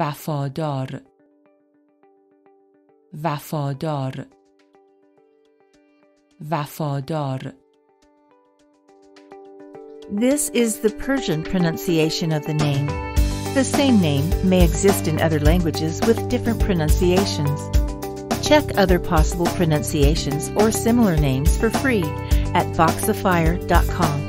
وفادار وفادار وفادار This is the Persian pronunciation of the name. The same name may exist in other languages with different pronunciations. Check other possible pronunciations or similar names for free at voxafire.com.